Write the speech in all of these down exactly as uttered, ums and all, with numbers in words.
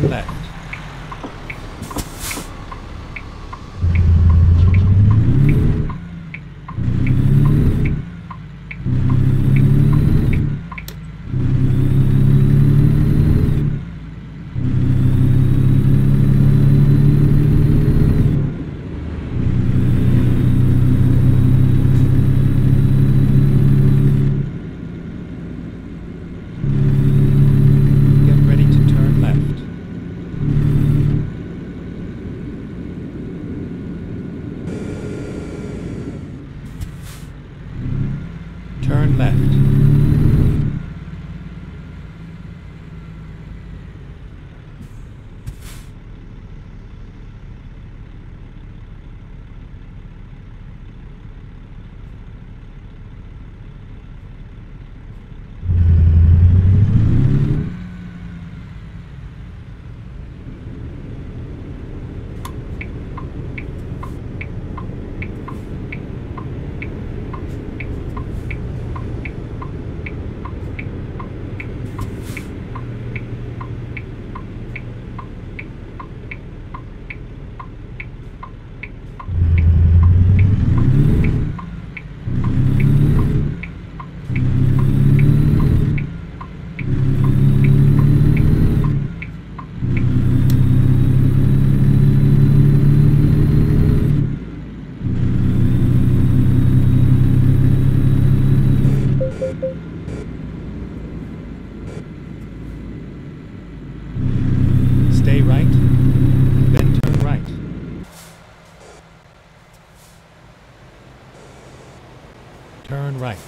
turn left. Turn left. Stay right, then turn right. Turn right.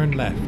Turn left.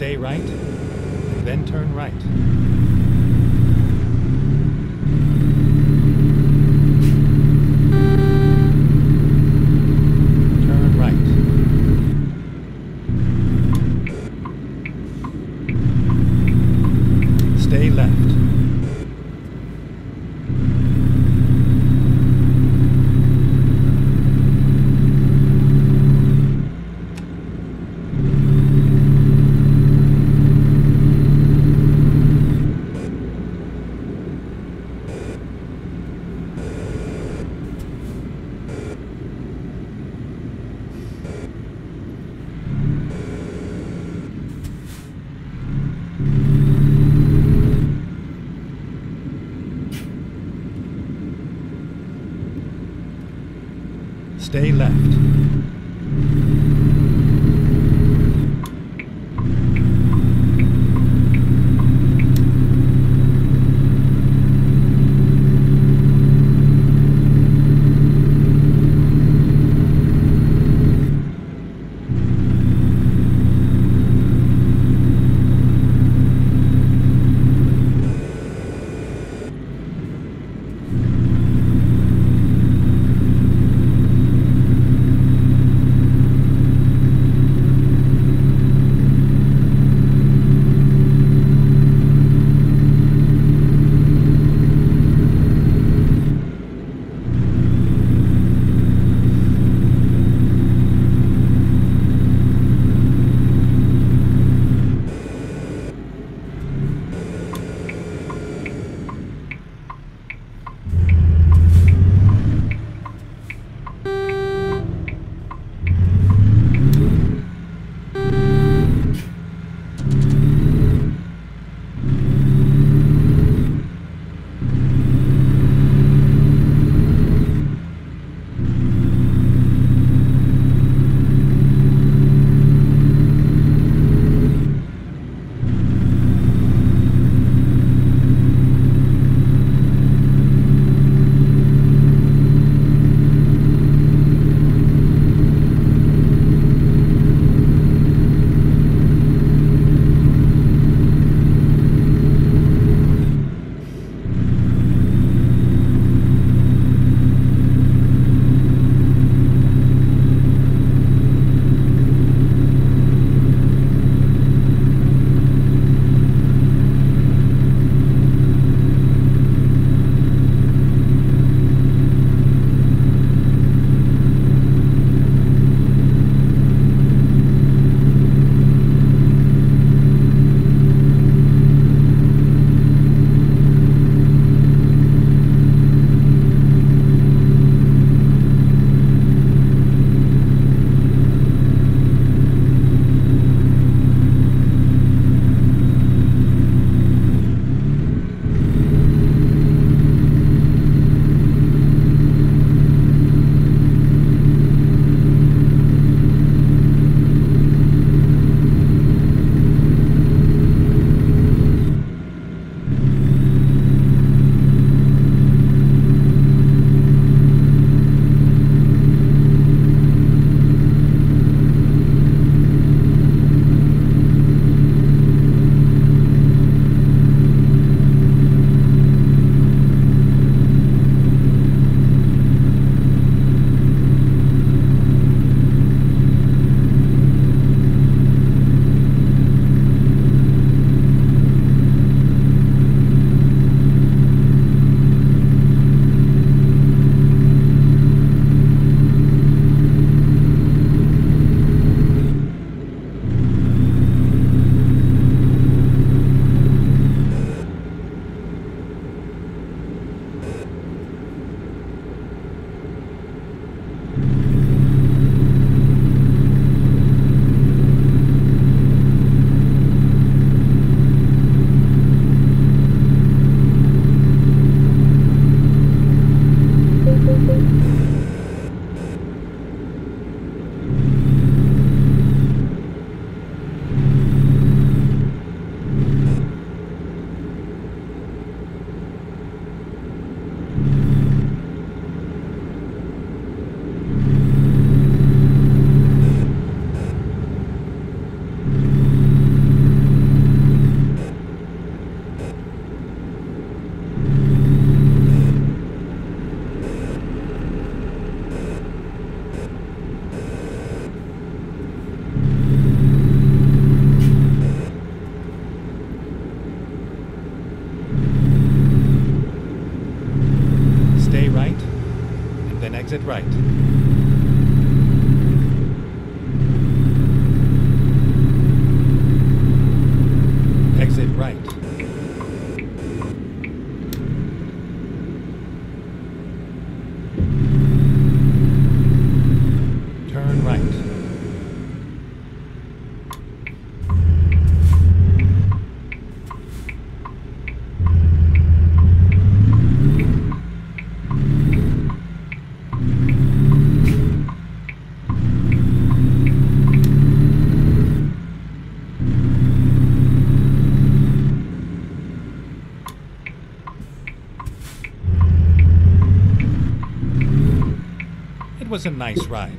Stay right, then turn right. Stay left. correct. It was a nice ride.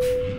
You